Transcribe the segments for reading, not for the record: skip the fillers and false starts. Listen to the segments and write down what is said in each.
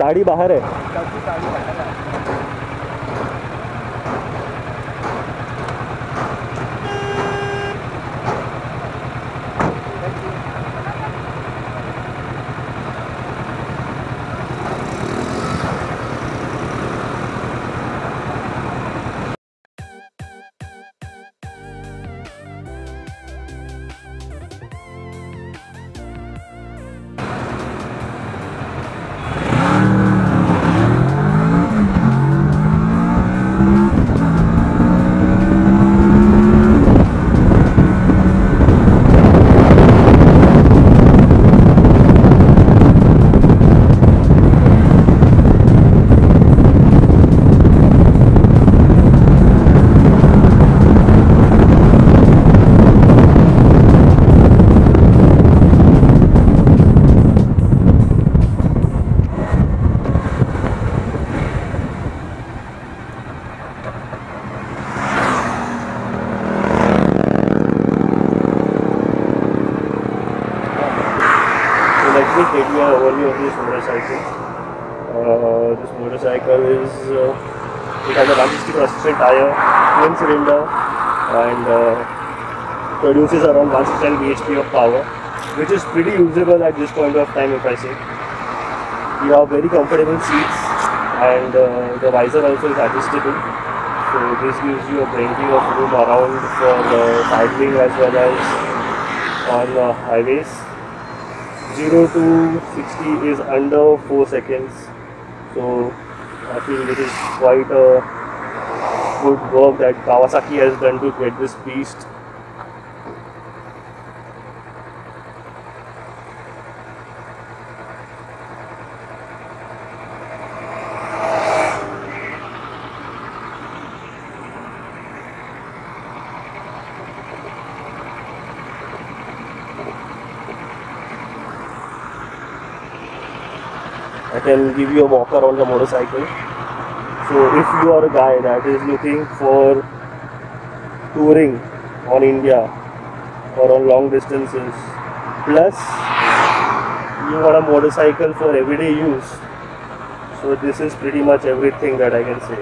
साड़ी बाहर है, सबकी साड़ी बाहर है। This motorcycle is it has a 160% tire, twin cylinder, and produces around 110 bhp of power, which is pretty usable at this point of time, if I say. You have very comfortable seats, and the visor also is adjustable, so this gives you a plenty of room around for cycling as well as on highways. 0 to 60 is under 4 seconds, so I feel this is quite a good work that Kawasaki has done to get this beast. I can give you a walk around the motorcycle. So if you are a guy that is looking for touring on India or on long distances, plus you want a motorcycle for everyday use, so this is pretty much everything that I can say.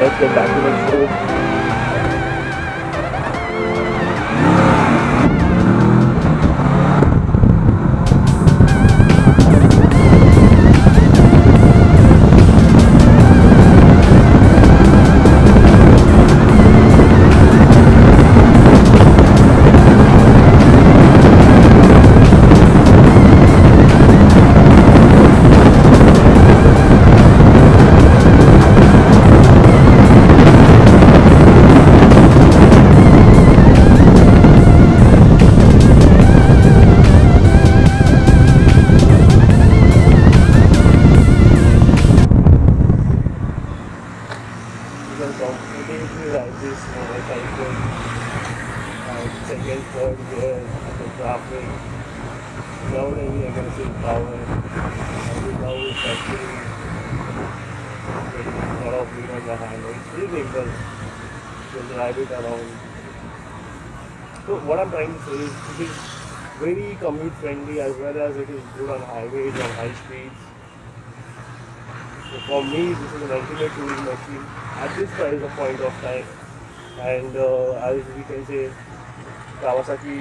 Let's get back to the show. So what I'm trying to say is it is very commute friendly as well as it is good on highways and high speeds. So for me, this is an ultimate touring machine at this price of point of time. And as we can say, Kawasaki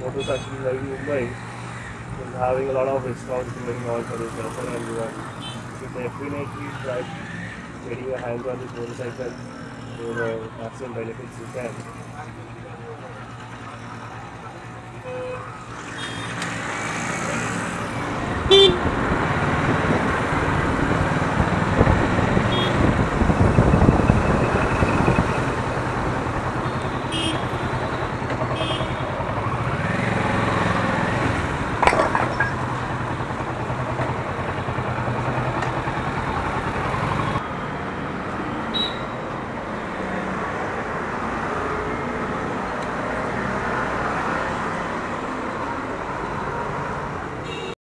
Motorcycle in Mumbai is having a lot of discounts going on for this person and everyone. So definitely try getting your hands on this motorcycle for maximum benefits you can.